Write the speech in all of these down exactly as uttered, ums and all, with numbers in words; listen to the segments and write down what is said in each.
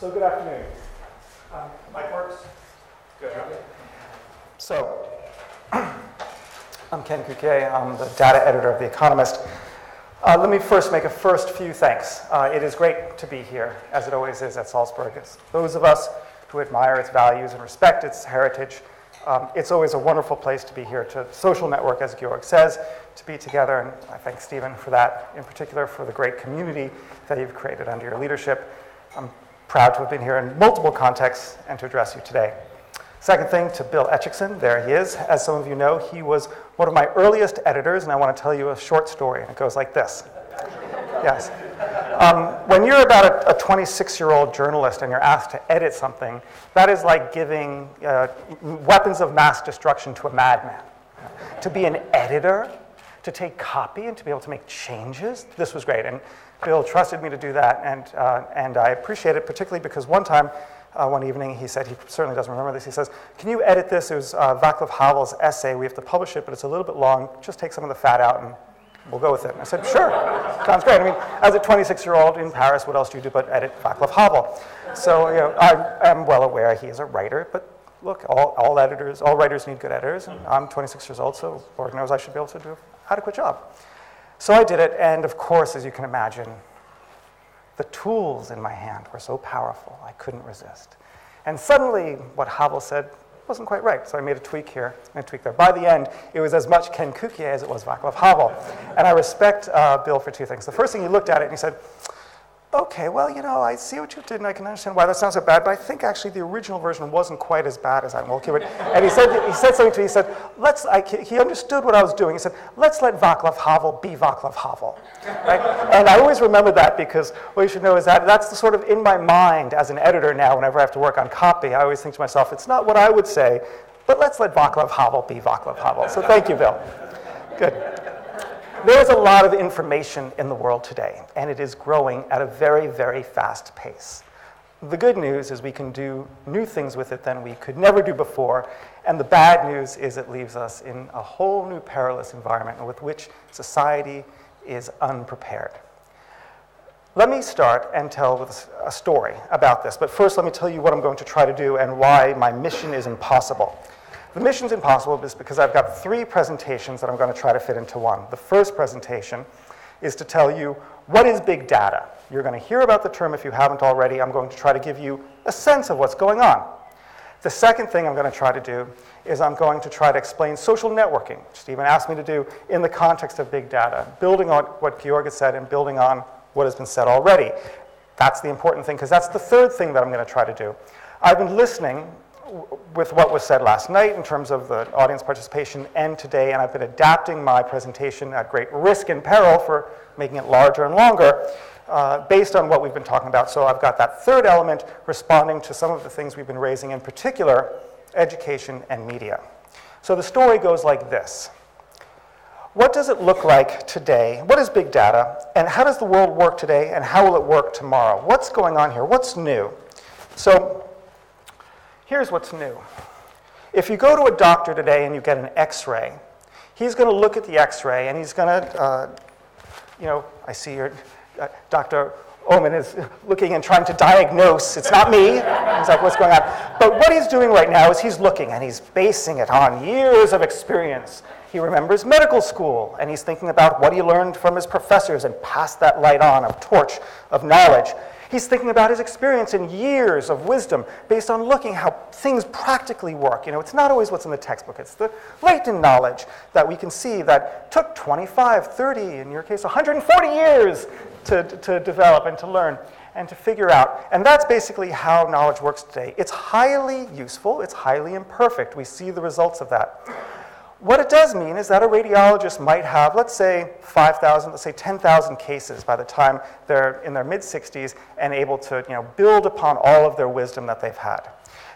So good afternoon. Um, mic works? Good. So I'm Ken Cukier. I'm the data editor of The Economist. Uh, let me first make a first few thanks. Uh, it is great to be here, as it always is at Salzburg. It's those of us who admire its values and respect its heritage. Um, it's always a wonderful place to be here, to social network, as Georg says, to be together. And I thank Stephen for that, in particular for the great community that you've created under your leadership. I'm proud to have been here in multiple contexts and to address you today. Second thing, to Bill Echikson. There he is. As some of you know, he was one of my earliest editors, and I want to tell you a short story, and it goes like this. Yes. Um, when you're about a twenty-six-year-old journalist and you're asked to edit something, that is like giving uh, weapons of mass destruction to a madman. To be an editor, to take copy, and to be able to make changes, this was great. And Bill trusted me to do that, and, uh, and I appreciate it, particularly because one time, Uh, one evening, he said, he certainly doesn't remember this, he says, can you edit this? It was uh, Václav Havel's essay. We have to publish it, but it's a little bit long. Just take some of the fat out and we'll go with it. And I said, sure, sounds great. I mean, as a twenty-six-year-old in Paris, what else do you do but edit Václav Havel? So, you know, I am well aware he is a writer, but look, all, all editors, all writers need good editors, and I'm twenty-six years old, so Lord knows I should be able to do an adequate job. So I did it, and of course, as you can imagine, the tools in my hand were so powerful, I couldn't resist. And suddenly, what Havel said wasn't quite right. So I made a tweak here and a tweak there. By the end, it was as much Ken Cukier as it was Václav Havel. And I respect uh, Bill for two things. The first thing, he looked at it and he said, OK, well, you know, I see what you did, and I can understand why that sounds so bad. But I think, actually, the original version wasn't quite as bad as I'm OK with. And he said, he said something to me. He said, let's, I, he understood what I was doing. He said, let's let Václav Havel be Václav Havel. Right? And I always remember that, because what you should know is that that's the sort of in my mind as an editor now, whenever I have to work on copy, I always think to myself, it's not what I would say, but let's let Václav Havel be Václav Havel. So thank you, Bill. Good. There's a lot of information in the world today, and it is growing at a very, very fast pace. The good news is we can do new things with it than we could never do before, and the bad news is it leaves us in a whole new perilous environment with which society is unprepared. Let me start and tell a story about this, but first let me tell you what I'm going to try to do and why my mission is impossible. The mission's impossible is because I've got three presentations that I'm going to try to fit into one. The first presentation is to tell you what is big data. You're going to hear about the term if you haven't already. I'm going to try to give you a sense of what's going on. The second thing I'm going to try to do is I'm going to try to explain social networking, which Stephen asked me to do in the context of big data, building on what Georg has said and building on what has been said already. That's the important thing, because that's the third thing that I'm going to try to do. I've been listening with what was said last night in terms of the audience participation and today, and I've been adapting my presentation at great risk and peril for making it larger and longer uh, based on what we've been talking about. So I've got that third element responding to some of the things we've been raising, in particular, education and media. So the story goes like this. What does it look like today? What is big data? And how does the world work today? And how will it work tomorrow? What's going on here? What's new? So here's what's new. If you go to a doctor today and you get an x-ray, he's going to look at the x-ray and he's going to, uh, you know, I see your uh, Doctor Oman is looking and trying to diagnose. It's not me. He's like, what's going on? But what he's doing right now is he's looking and he's basing it on years of experience. He remembers medical school and he's thinking about what he learned from his professors and passed that light on, a torch of knowledge. He's thinking about his experience in years of wisdom based on looking how things practically work. You know, it's not always what's in the textbook. It's the latent knowledge that we can see that took twenty-five, thirty, in your case, one hundred forty years to, to develop and to learn and to figure out. And that's basically how knowledge works today. It's highly useful. It's highly imperfect. We see the results of that. What it does mean is that a radiologist might have, let's say, five thousand, let's say ten thousand cases by the time they're in their mid-sixties and able to, you know, build upon all of their wisdom that they've had.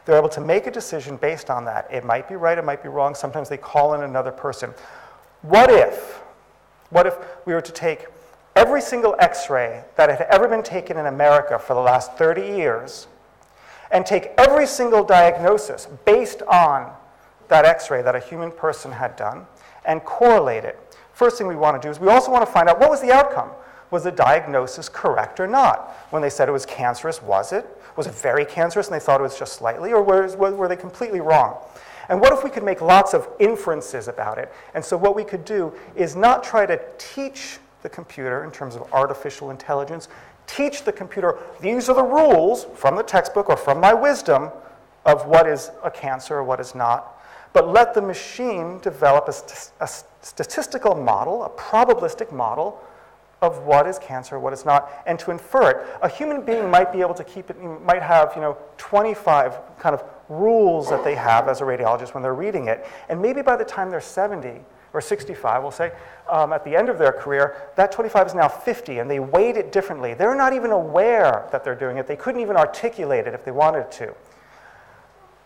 They're able to make a decision based on that. It might be right, it might be wrong. Sometimes they call in another person. What if, what if we were to take every single x-ray that had ever been taken in America for the last thirty years and take every single diagnosis based on that x-ray that a human person had done and correlate it? First thing we want to do is we also want to find out what was the outcome. was the diagnosis correct or not? When they said it was cancerous, was it? Was it very cancerous and they thought it was just slightly, or were, were they completely wrong? And what if we could make lots of inferences about it? And so what we could do is not try to teach the computer in terms of artificial intelligence, teach the computer, these are the rules from the textbook or from my wisdom of what is a cancer or what is not, but let the machine develop a, st- a statistical model, a probabilistic model of what is cancer, what is not, and to infer it. A human being might be able to keep it, might have, you know, twenty-five kind of rules that they have as a radiologist when they're reading it. And maybe by the time they're seventy or sixty-five, we'll say, um, at the end of their career, that twenty-five is now fifty, and they weight it differently. They're not even aware that they're doing it. They couldn't even articulate it if they wanted to.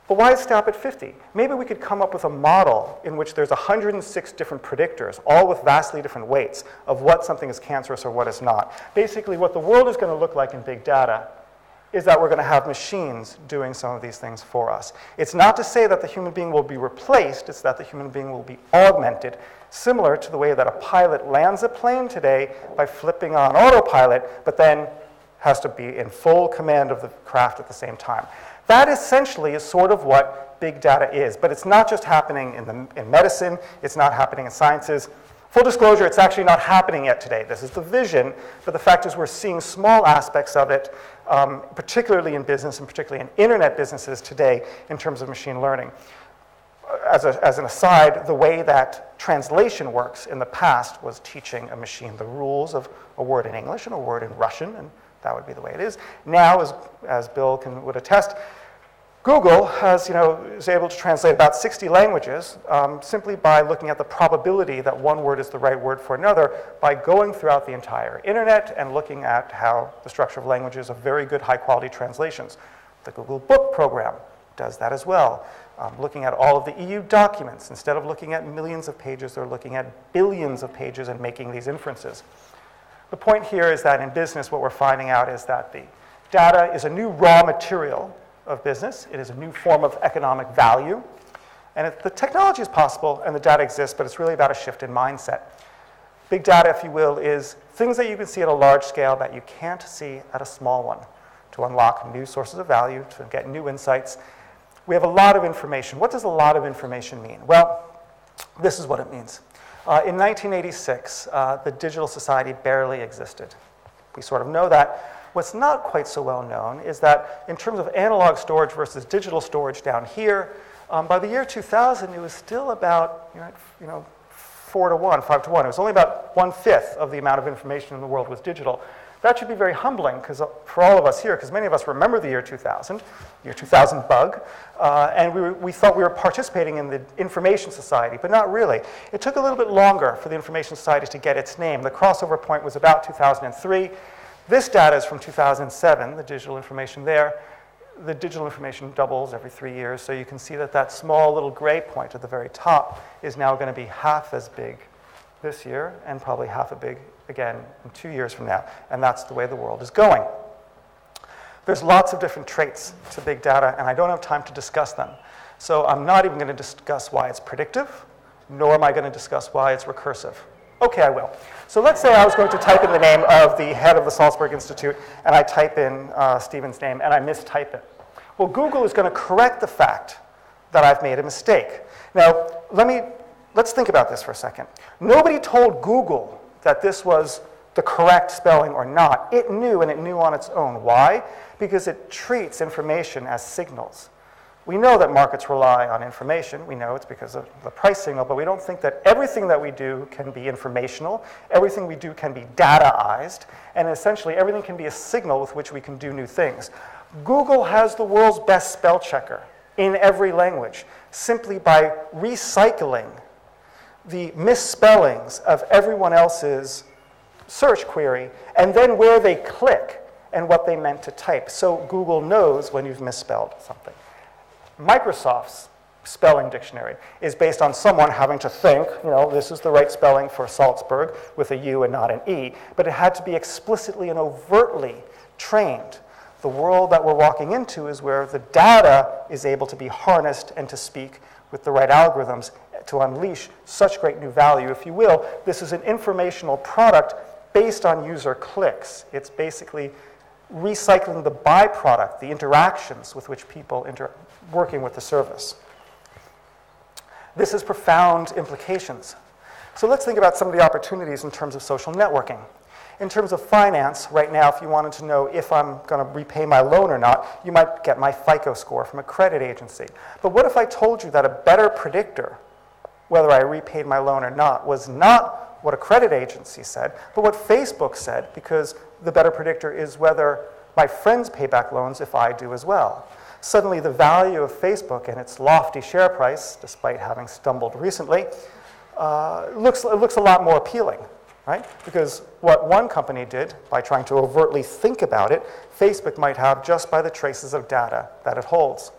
But why stop at fifty? Maybe we could come up with a model in which there's one hundred six different predictors, all with vastly different weights of what something is cancerous or what is not. Basically, what the world is going to look like in big data is that we're going to have machines doing some of these things for us. It's not to say that the human being will be replaced, it's that the human being will be augmented, similar to the way that a pilot lands a plane today by flipping on autopilot, but then has to be in full command of the craft at the same time. That essentially is sort of what big data is, but it's not just happening in, the, in medicine, it's not happening in sciences. Full disclosure, it's actually not happening yet today. This is the vision, but the fact is we're seeing small aspects of it, um, particularly in business and particularly in internet businesses today in terms of machine learning. As, a, as an aside, the way that translation works in the past was teaching a machine the rules of a word in English and a word in Russian, and that would be the way it is. Now, as, as Bill can, would attest, Google has, you know, is able to translate about sixty languages um, simply by looking at the probability that one word is the right word for another by going throughout the entire internet and looking at how the structure of languages of very good high-quality translations. The Google Book program does that as well. Um, looking at all of the E U documents, instead of looking at millions of pages, they're looking at billions of pages and making these inferences. The point here is that in business, what we're finding out is that the data is a new raw material of business. It is a new form of economic value. And it, the technology is possible and the data exists, but it's really about a shift in mindset. Big data, if you will, is things that you can see at a large scale that you can't see at a small one to unlock new sources of value, to get new insights. We have a lot of information. What does a lot of information mean? Well, this is what it means. Uh, in nineteen eighty-six, uh, the digital society barely existed. We sort of know that. What's not quite so well known is that in terms of analog storage versus digital storage down here, um, by the year two thousand, it was still about, you know, you know, four to one, five to one. It was only about one-fifth of the amount of information in the world was digital. That should be very humbling because uh, for all of us here, because many of us remember the year two thousand, year two thousand bug, uh, and we, were, we thought we were participating in the information society, but not really. It took a little bit longer for the information society to get its name. The crossover point was about two thousand three. This data is from two thousand seven, the digital information there. The digital information doubles every three years, so you can see that that small little gray point at the very top is now going to be half as big this year and probably half a big again in two years from now, and that's the way the world is going. There's lots of different traits to big data, and I don't have time to discuss them. So I'm not even going to discuss why it's predictive, nor am I going to discuss why it's recursive. Okay, I will. So let's say I was going to type in the name of the head of the Salzburg Institute, and I type in uh, Stephen's name, and I mistype it. Well, Google is going to correct the fact that I've made a mistake. Now, let me, let's think about this for a second. Nobody told Google that this was the correct spelling or not. It knew, and it knew on its own. Why? Because it treats information as signals. We know that markets rely on information. We know it's because of the price signal, but we don't think that everything that we do can be informational. Everything we do can be dataized, and essentially everything can be a signal with which we can do new things. Google has the world's best spell checker in every language simply by recycling the misspellings of everyone else's search query and then where they click and what they meant to type. So Google knows when you've misspelled something. Microsoft's spelling dictionary is based on someone having to think, you know, this is the right spelling for Salzburg with a U and not an E, but it had to be explicitly and overtly trained. The world that we're walking into is where the data is able to be harnessed and to speak with the right algorithms to unleash such great new value, if you will. This is an informational product based on user clicks. It's basically recycling the byproduct, the interactions with which people inter- working with the service. This has profound implications. So let's think about some of the opportunities in terms of social networking. In terms of finance, right now, if you wanted to know if I'm going to repay my loan or not, you might get my FICO score from a credit agency. But what if I told you that a better predictor, whether I repaid my loan or not, was not what a credit agency said, but what Facebook said, because the better predictor is whether my friends pay back loans if I do as well. Suddenly, the value of Facebook and its lofty share price, despite having stumbled recently, uh, looks, it looks a lot more appealing. Right? Because what one company did by trying to overtly think about it, Facebook might have just by the traces of data that it holds.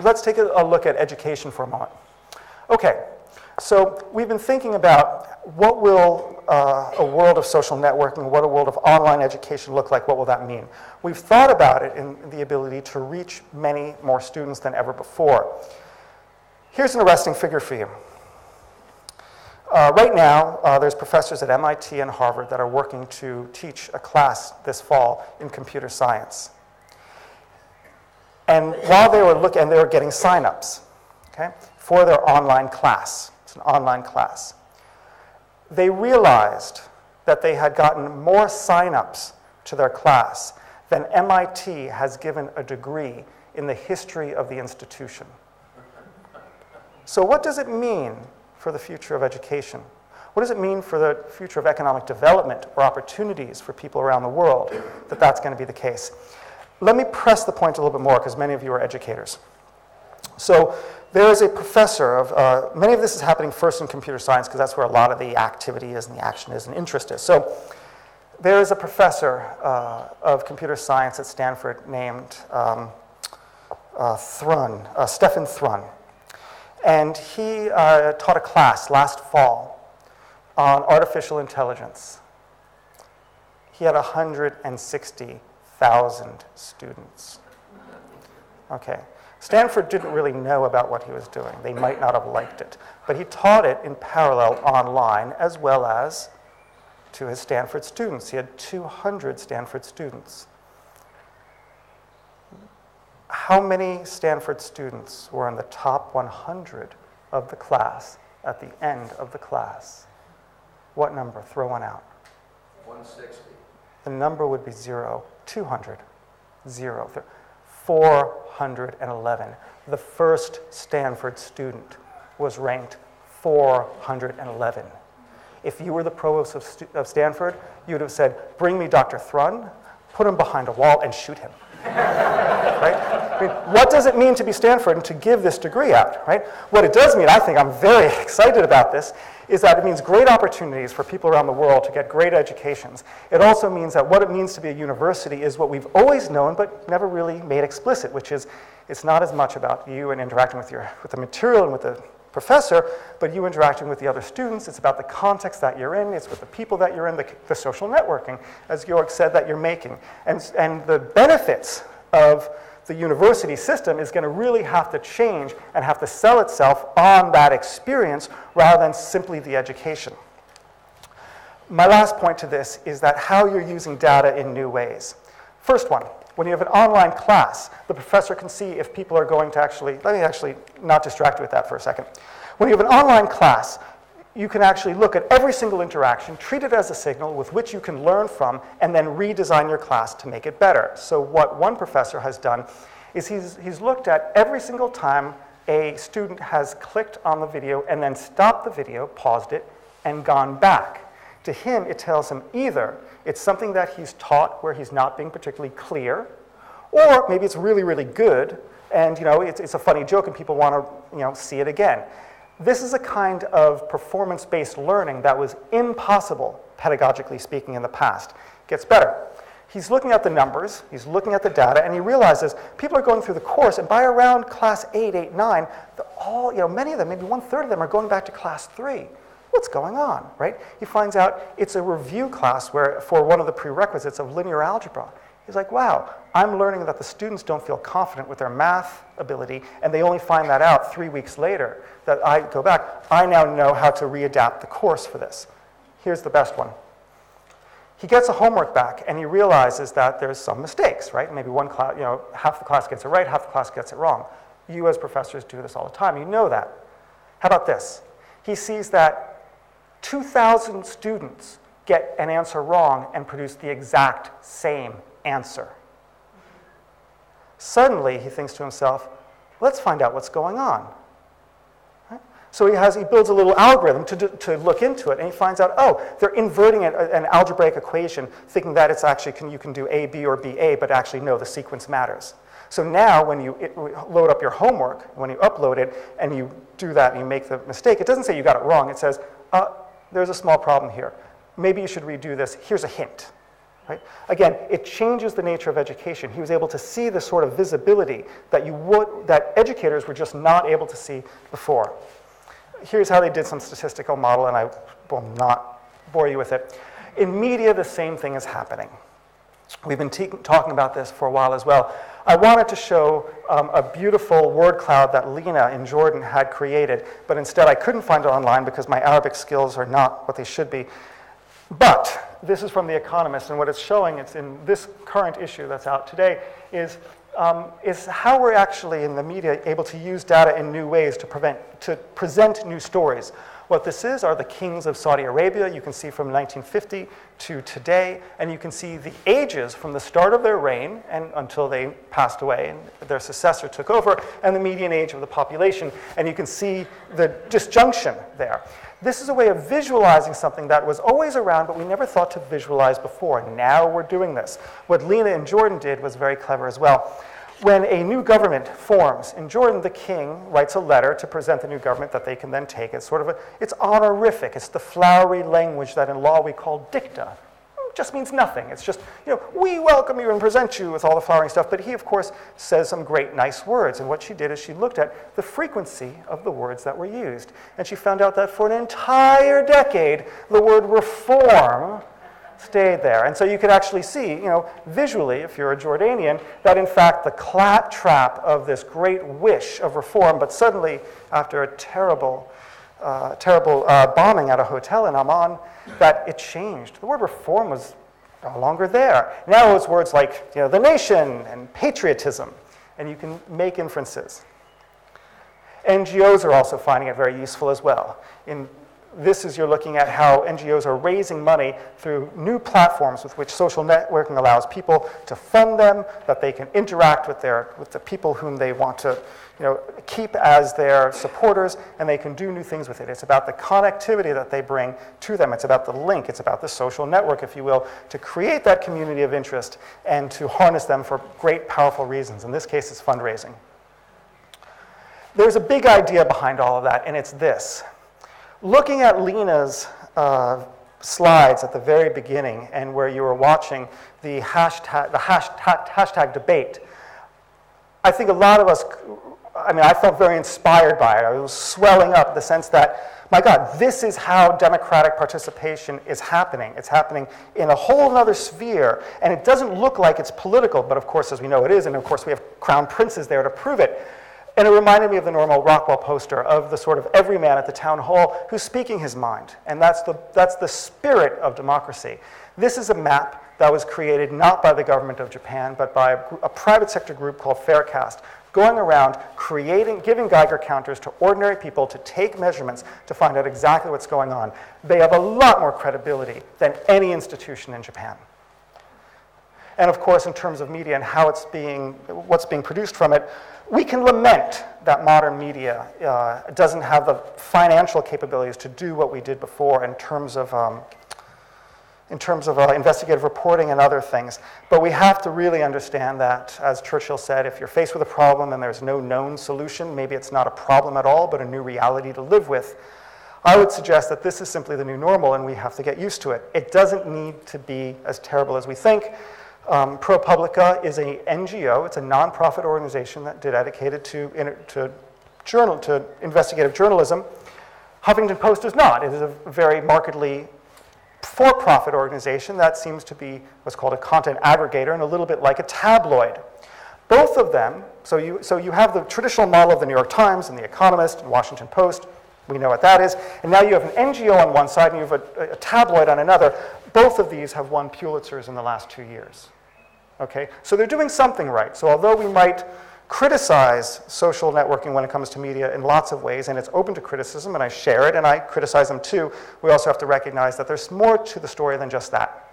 Let's take a look at education for a moment. Okay, so we've been thinking about what will uh, a world of social networking, what a world of online education look like, what will that mean? We've thought about it in the ability to reach many more students than ever before. Here's an arresting figure for you. Uh, right now, uh, there's professors at M I T and Harvard that are working to teach a class this fall in computer science. And while they were looking, and they were getting signups, okay, for their online class. It's an online class. They realized that they had gotten more signups to their class than M I T has given a degree in the history of the institution. So what does it mean for the future of education? What does it mean for the future of economic development or opportunities for people around the world that that's going to be the case? Let me press the point a little bit more, because many of you are educators. So there is a professor of, uh, many of this is happening first in computer science, because that's where a lot of the activity is and the action is and interest is. So there is a professor uh, of computer science at Stanford named um, uh, Thrun, uh, Stefan Thrun. And he uh, taught a class last fall on artificial intelligence. He had one hundred sixty thousand students. Okay, Stanford didn't really know about what he was doing. They might not have liked it. But he taught it in parallel online as well as to his Stanford students. He had two hundred Stanford students. How many Stanford students were in the top one hundred of the class at the end of the class? What number? Throw one out. one hundred sixty. The number would be zero. two hundred. Zero. four hundred eleven. The first Stanford student was ranked four hundred eleven. If you were the provost of, St- of Stanford, you would have said, bring me Doctor Thrun, put him behind a wall, and shoot him. Right? I mean, what does it mean to be Stanford and to give this degree out? Right? What it does mean, I think I'm very excited about this, is that it means great opportunities for people around the world to get great educations. It also means that what it means to be a university is what we've always known but never really made explicit, which is it's not as much about you and interacting with your with the material and with the professor, but you interacting with the other students. It's about the context that you're in, it's with the people that you're in, the, the social networking, as Georg said, that you're making. And, and the benefits of the university system is going to really have to change and have to sell itself on that experience rather than simply the education. My last point to this is that how you're using data in new ways. First one. When you have an online class, the professor can see if people are going to actually, let me actually not distract you with that for a second. When you have an online class, you can actually look at every single interaction, treat it as a signal with which you can learn from, and then redesign your class to make it better. So what one professor has done is he's, he's looked at every single time a student has clicked on the video and then stopped the video, paused it, and gone back. To him, it tells him either it's something that he's taught where he's not being particularly clear, or maybe it's really, really good, and you know it's, it's a funny joke and people want to you know see it again. This is a kind of performance-based learning that was impossible, pedagogically speaking, in the past. It gets better. He's looking at the numbers, he's looking at the data, and he realizes people are going through the course, and by around class eight, eight, nine, all you know, many of them, maybe one third of them, are going back to class three. What's going on, right? He finds out it's a review class where for one of the prerequisites of linear algebra. He's like, wow, I'm learning that the students don't feel confident with their math ability, and they only find that out three weeks later that I go back. I now know how to readapt the course for this. Here's the best one. He gets a homework back, and he realizes that there's some mistakes, right? Maybe one class, you know, half the class gets it right, half the class gets it wrong. You as professors do this all the time. You know that. How about this? He sees that two thousand students get an answer wrong and produce the exact same answer. Suddenly, he thinks to himself, let's find out what's going on. So he has he builds a little algorithm to, do, to look into it, and he finds out, oh, they're inverting an, an algebraic equation, thinking that it's actually can, you can do A, B, or B, A, but actually, no, the sequence matters. So now when you it, load up your homework, when you upload it, and you do that and you make the mistake, it doesn't say you got it wrong. It says, uh, there's a small problem here. Maybe you should redo this. Here's a hint. Right? Again, it changes the nature of education. He was able to see the sort of visibility that you would that educators were just not able to see before. Here's how they did some statistical model, and I will not bore you with it. In media, the same thing is happening. We've been te- talking about this for a while as well. I wanted to show um, a beautiful word cloud that Lena in Jordan had created, but instead I couldn't find it online because my Arabic skills are not what they should be. But this is from The Economist, and what it's showing, it's in this current issue that's out today, is Um, is how we're actually in the media able to use data in new ways to, prevent, to present new stories. What this is are the kings of Saudi Arabia. You can see from nineteen fifty to today, and you can see the ages from the start of their reign and until they passed away and their successor took over, and the median age of the population, and you can see the disjunction there. This is a way of visualizing something that was always around, but we never thought to visualize before. Now we're doing this. What Lena in Jordan did was very clever as well. When a new government forms in Jordan, the king writes a letter to present the new government that they can then take. It's sort of a, it's honorific. It's the flowery language that in law we call dicta. It just means nothing. It's just, you know, we welcome you and present you with all the flowering stuff. But he, of course, says some great, nice words. And what she did is she looked at the frequency of the words that were used. And she found out that for an entire decade, the word reform stayed there. And so you could actually see, you know, visually, if you're a Jordanian, that in fact the claptrap of this great wish of reform, but suddenly after a terrible, uh, terrible uh, bombing at a hotel in Amman, that it changed. The word reform was no longer there. Now it's words like, you know, the nation and patriotism, and you can make inferences. N G Os are also finding it very useful as well. In This is you're looking at how N G Os are raising money through new platforms with which social networking allows people to fund them, that they can interact with their with the people whom they want to, you know, keep as their supporters, and they can do new things with it. It's about the connectivity that they bring to them. It's about the link. It's about the social network, if you will, to create that community of interest and to harness them for great, powerful reasons. In this case, it's fundraising. There's a big idea behind all of that, and it's this. Looking at Lena's uh, slides at the very beginning and where you were watching the hashtag, the hashtag, hashtag debate, I think a lot of us, I mean, I felt very inspired by it. I was swelling up the sense that, my God, this is how democratic participation is happening. It's happening in a whole other sphere, and it doesn't look like it's political, but of course, as we know, it is, and of course, we have crown princes there to prove it. And it reminded me of the Norman Rockwell poster of the sort of everyman at the town hall who's speaking his mind. And that's the, that's the spirit of democracy. This is a map that was created not by the government of Japan, but by a, a private sector group called Faircast, going around creating, giving Geiger counters to ordinary people to take measurements to find out exactly what's going on. They have a lot more credibility than any institution in Japan. And of course, in terms of media and how it's being, what's being produced from it, we can lament that modern media uh, doesn't have the financial capabilities to do what we did before in terms of um, in terms of uh, investigative reporting and other things. But we have to really understand that, as Churchill said, if you're faced with a problem and there's no known solution, maybe it's not a problem at all, but a new reality to live with. I would suggest that this is simply the new normal, and we have to get used to it. It doesn't need to be as terrible as we think. Um, ProPublica is an N G O. It's a nonprofit organization that dedicated to, in, to, journal, to investigative journalism. Huffington Post is not. It is a very markedly for-profit organization that seems to be what's called a content aggregator and a little bit like a tabloid. Both of them, so you, so you have the traditional model of the New York Times and The Economist and Washington Post, We know what that is. And now you have an N G O on one side and you have a, a tabloid on another. Both of these have won Pulitzers in the last two years. Okay? So they're doing something right. So although we might criticize social networking when it comes to media in lots of ways, and it's open to criticism, and I share it, and I criticize them too, we also have to recognize that there's more to the story than just that.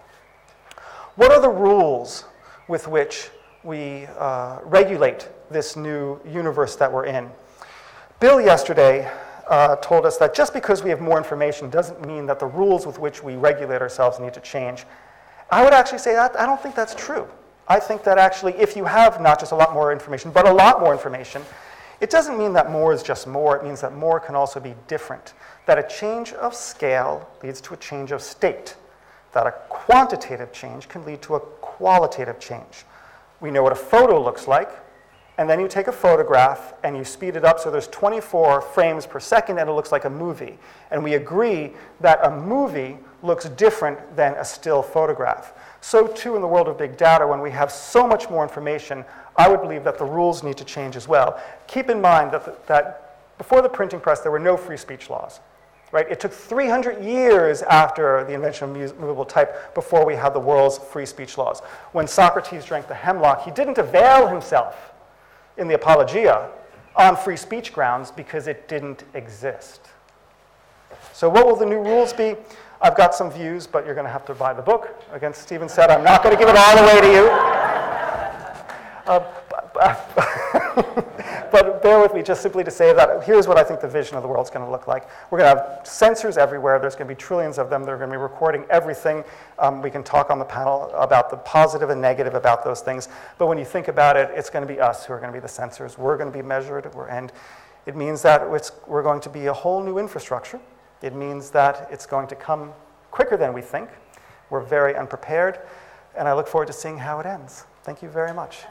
What are the rules with which we uh, regulate this new universe that we're in? Bill yesterday uh, told us that just because we have more information doesn't mean that the rules with which we regulate ourselves need to change. I would actually say that I don't think that's true. I think that actually if you have not just a lot more information, but a lot more information, it doesn't mean that more is just more. It means that more can also be different. That a change of scale leads to a change of state. That a quantitative change can lead to a qualitative change. We know what a photo looks like, and then you take a photograph and you speed it up so there's twenty-four frames per second and it looks like a movie. And we agree that a movie looks different than a still photograph. So too in the world of big data, when we have so much more information, I would believe that the rules need to change as well. Keep in mind that, the, that before the printing press, there were no free speech laws. Right? It took three hundred years after the invention of movable type before we had the world's free speech laws. When Socrates drank the hemlock, he didn't avail himself in the Apologia on free speech grounds because it didn't exist. So what will the new rules be? I've got some views, but you're going to have to buy the book. Again, Stephen said, I'm not going to give it all away to you. Uh, but, but, but bear with me just simply to say that here's what I think the vision of the world's going to look like. We're going to have sensors everywhere. There's going to be trillions of them. They're going to be recording everything. Um, we can talk on the panel about the positive and negative about those things. But when you think about it, it's going to be us who are going to be the sensors. We're going to be measured. We're, and it means that it's, we're going to be a whole new infrastructure. It means that it's going to come quicker than we think. We're very unprepared, and I look forward to seeing how it ends. Thank you very much.